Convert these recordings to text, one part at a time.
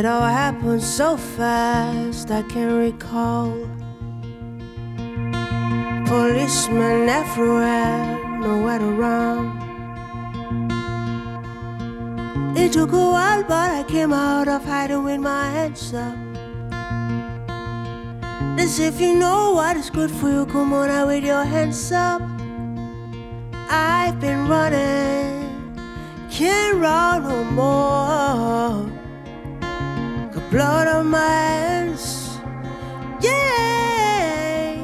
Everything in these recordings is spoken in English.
It all happened so fast, I can't recall. Policemen everywhere, nowhere to run. It took a while, but I came out of hiding with my hands up. They say if you know what is good for you, come on out with your hands up. I've been running, can't run no more. Blood on my hands, yeah.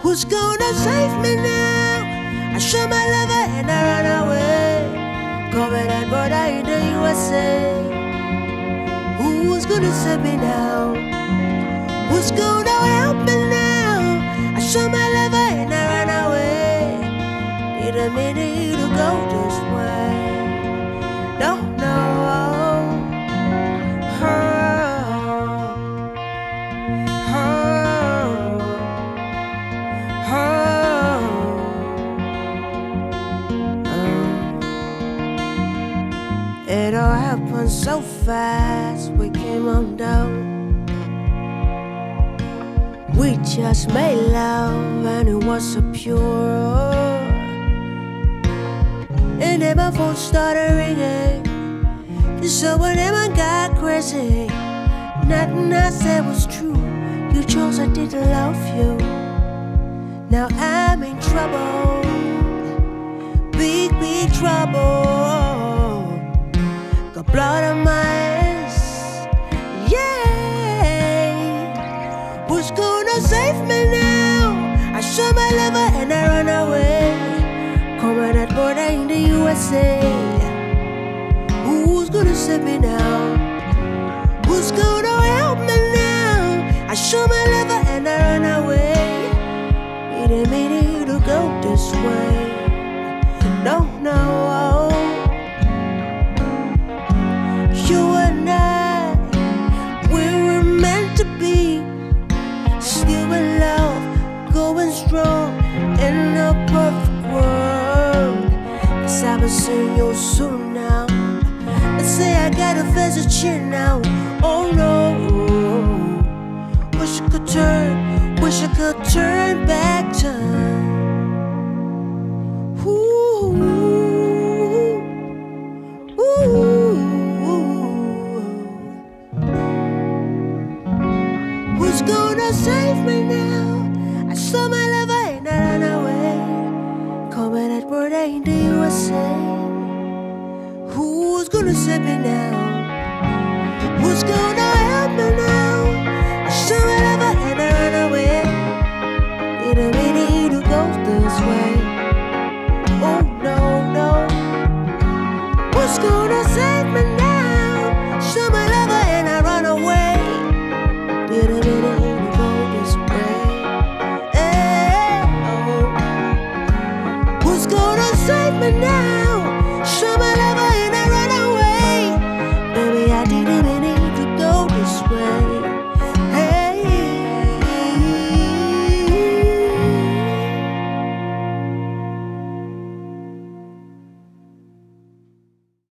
Who's gonna save me now? I show my lover and I run away. Coming and border in the USA. Who's gonna save me now? Who's gonna help me now? I show my lover and I run away. In a minute to go this way. No, no. It all happened so fast, we came on down. We just made love and it was so pure. And then my phone started ringing. So whenever I got crazy, nothing I said was true. You chose I didn't love you. Now I'm in trouble. Big, big trouble. Got blood on my hands, yeah. Who's gonna save me now? I show my lover and I run away. Come on that border in the USA. Who's gonna save me now? Who's gonna help me now? I show my lover and I run away. It ain't made to go this way. No, no. You and I, we were meant to be. Still in love, going strong in a perfect world. 'Cause I haven't seen you soon now. Let's say I gotta visit you now. Oh no, wish I could turn back time. Ooh, ooh. Gonna save me now? I saw my lover and I ran away. Coming at border in the USA. Who's gonna save me now? Who's gonna